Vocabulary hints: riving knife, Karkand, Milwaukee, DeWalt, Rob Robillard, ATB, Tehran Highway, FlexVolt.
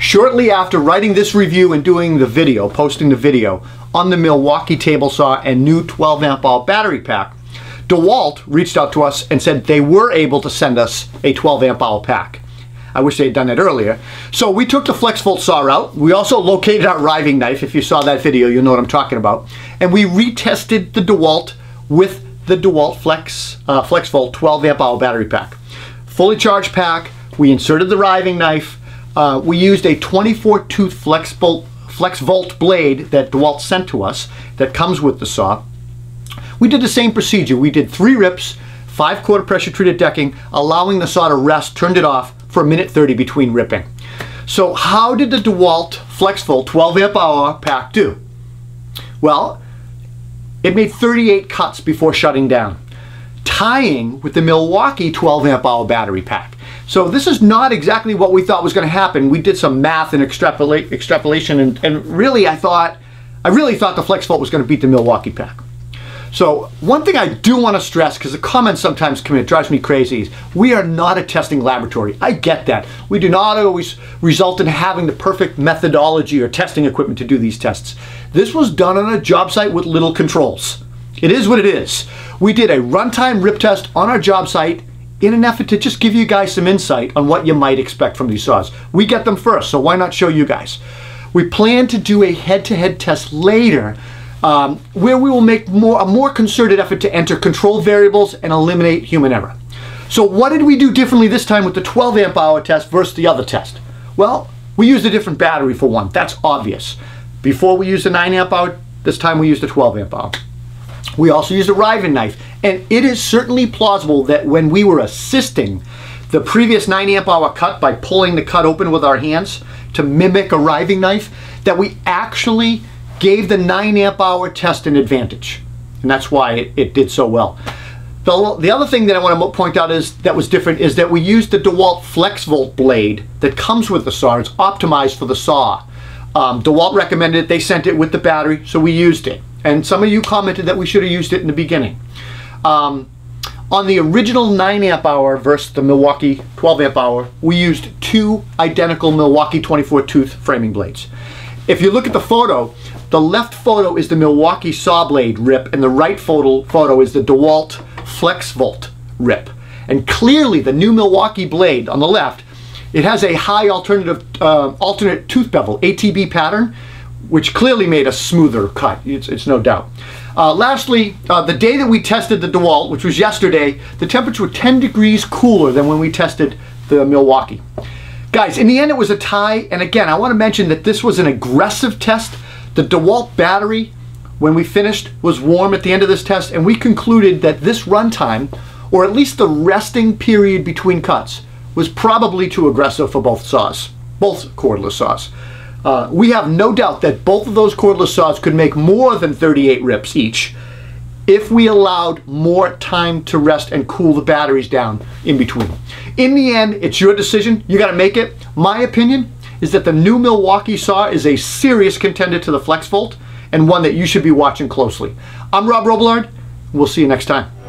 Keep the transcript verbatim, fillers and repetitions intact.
Shortly after writing this review and doing the video, posting the video on the Milwaukee table saw and new twelve amp hour battery pack, DeWalt reached out to us and said they were able to send us a twelve amp hour pack. I wish they had done that earlier. So we took the FlexVolt saw out. We also located our riving knife. If you saw that video, you know what I'm talking about. And we retested the DeWalt with the DeWalt Flex uh, FlexVolt twelve amp hour battery pack. Fully charged pack. We inserted the riving knife. Uh, we used a twenty-four tooth FlexVolt, FlexVolt blade that DeWalt sent to us that comes with the saw. We did the same procedure. We did three rips, five quarter pressure treated decking, allowing the saw to rest, turned it off for a minute thirty between ripping. So how did the DeWalt FlexVolt twelve amp hour pack do? Well, it made thirty-eight cuts before shutting down, tying with the Milwaukee twelve amp hour battery pack. So this is not exactly what we thought was going to happen. We did some math and extrapolate, extrapolation and, and really I thought, I really thought the FlexVolt was going to beat the Milwaukee pack. So one thing I do want to stress, because the comments sometimes come in, it drives me crazy, is we are not a testing laboratory. I get that. We do not always result in having the perfect methodology or testing equipment to do these tests. This was done on a job site with little controls. It is what it is. We did a runtime rip test on our job site in an effort to just give you guys some insight on what you might expect from these saws. We get them first, so why not show you guys? We plan to do a head-to-head test later Um, where we will make more, a more concerted effort to enter control variables and eliminate human error. So what did we do differently this time with the twelve amp hour test versus the other test? Well, we used a different battery for one. That's obvious. Before we used the nine amp hour, this time we used the twelve amp hour. We also used a riving knife, and it is certainly plausible that when we were assisting the previous nine amp hour cut by pulling the cut open with our hands to mimic a riving knife, that we actually gave the nine amp hour test an advantage. And that's why it, it did so well. The, the other thing that I want to point out is that was different is that we used the DeWalt FlexVolt blade that comes with the saw. It's optimized for the saw. Um, DeWalt recommended it. They sent it with the battery, so we used it. And some of you commented that we should have used it in the beginning. Um, on the original nine amp hour versus the Milwaukee twelve amp hour, we used two identical Milwaukee twenty-four tooth framing blades. If you look at the photo, the left photo is the Milwaukee saw blade rip and the right photo, photo is the DeWalt FlexVolt rip. And clearly the new Milwaukee blade on the left, it has a high alternative, uh, alternate tooth bevel, A T B pattern, which clearly made a smoother cut, it's, it's no doubt. Uh, lastly, uh, the day that we tested the DeWalt, which was yesterday, the temperature was ten degrees cooler than when we tested the Milwaukee. Guys, in the end it was a tie, and again, I want to mention that this was an aggressive test. The DeWalt battery, when we finished, was warm at the end of this test, and we concluded that this runtime, or at least the resting period between cuts, was probably too aggressive for both saws, both cordless saws. Uh, we have no doubt that both of those cordless saws could make more than thirty-eight rips each if we allowed more time to rest and cool the batteries down in between. In the end, it's your decision. You gotta make it. My opinion is that the new Milwaukee saw is a serious contender to the FlexVolt and one that you should be watching closely. I'm Rob Robillard. We'll see you next time.